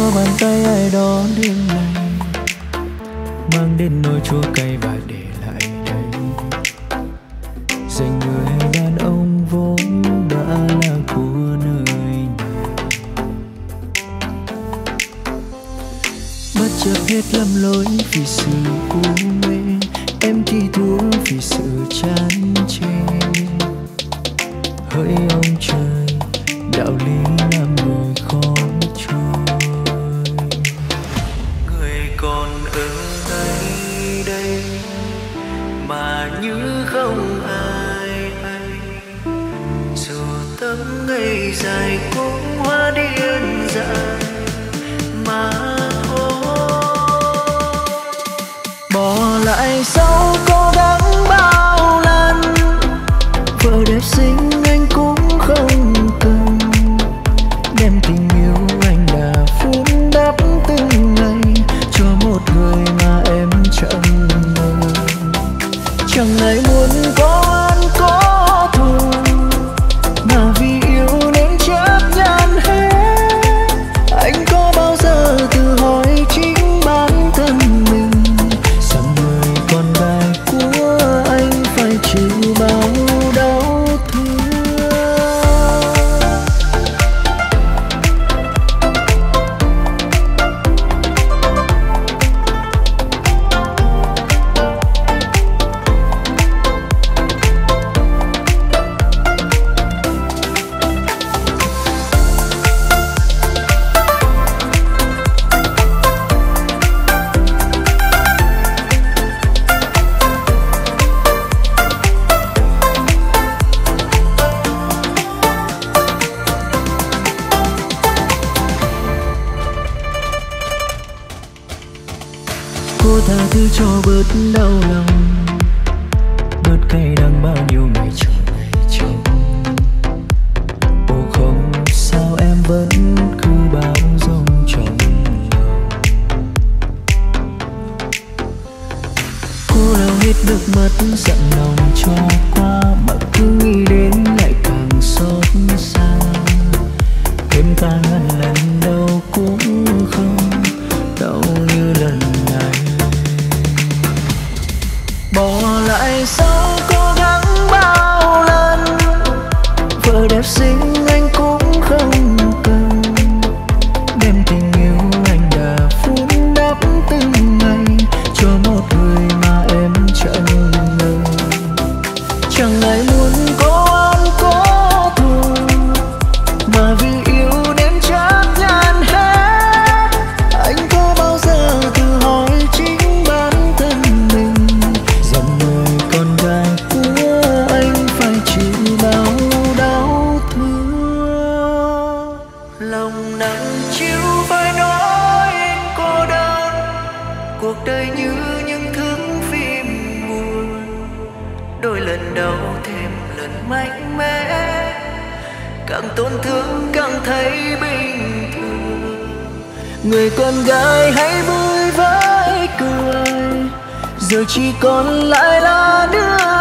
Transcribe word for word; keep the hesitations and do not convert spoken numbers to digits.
Đưa bàn tay ai đó đến mình, mang đến nỗi chua cay và để lại đây. Dành người đàn ông vốn đã là của nơi này. Bất chấp hết lầm lỗi vì sự cú mê, em thi thú vì sự chán chê. Hỡi ông trời, đạo lý làm người khó trôi. Người còn ở đây đây mà như không ai hay. Dù tấm ngày dài cũng hóa điên dại mà thôi. Bỏ lại sau có đắng bao lần, vợ đẹp xinh anh cũng không cần. Đem tình yêu anh đã phun đắp từng ngày cho một người mà em chẳng ngờ. Chẳng ai muốn có ăn có thù, mà vì yêu nên chấp nhận hết. Anh có bao giờ tự hỏi chính bản thân mình, rằng người con gái của anh phải chịu bao đau thương? Cô tha thứ cho bớt đau lòng, bớt cay đắng bao nhiêu ngày chờ ngày chờ. Ô không sao em vẫn cứ bao dung trong lòng. Cô nào hết được mất giận lòng cho qua, mà cứ nghĩ đến lại càng xót xa. Thêm ta ngăn lần đâu cũng không đau như lần. Bỏ lại sau cố gắng bao lần, vợ đẹp xinh anh cũng không cần. Đem tình yêu anh đã phun đắp từng ngày cho một người mà em chẳng ngờ. Chẳng ai muốn có ăn có thù, mà vì cuộc đời như những thước phim buồn, đôi lần đau thêm lần mạnh mẽ, càng tổn thương càng thấy bình thường. Người con gái hãy vui với cười, giờ chỉ còn lại là đứa